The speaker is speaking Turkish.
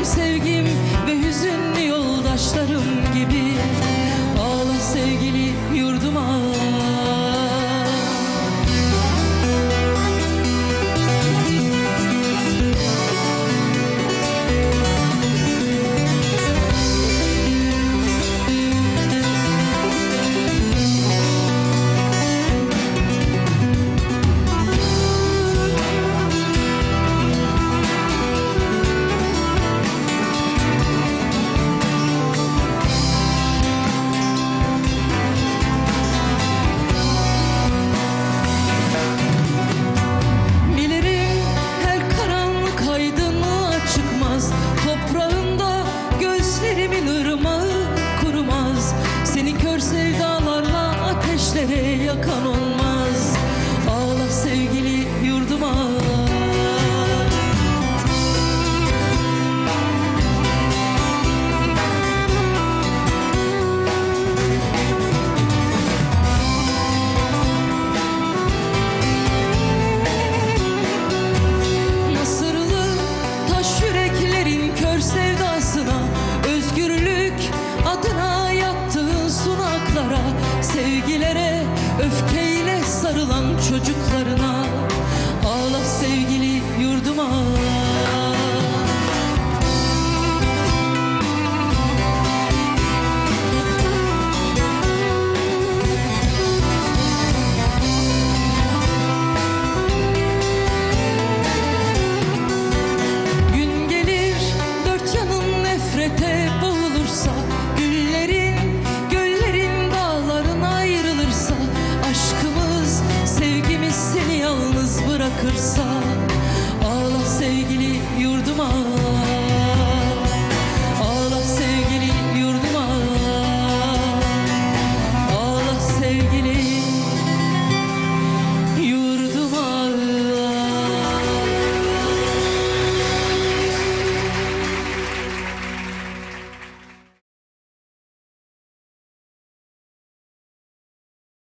gül sevgim ve hüzünlü yoldaşlarım gibi. Ağla sevgili yurduma. Yakan olmaz, ağla sevgili yurduma. Mısırlı taş yüreklerin kör sevdasına, özgürlük adına yattığın sunaklara, sevgilere, öfkeyle sarılan çocuklarına, ağla sevgili yurduma. Gün gelir dört yanın nefrete boğulursa, aşkımız sevgimiz seni yalnız bırakırsa.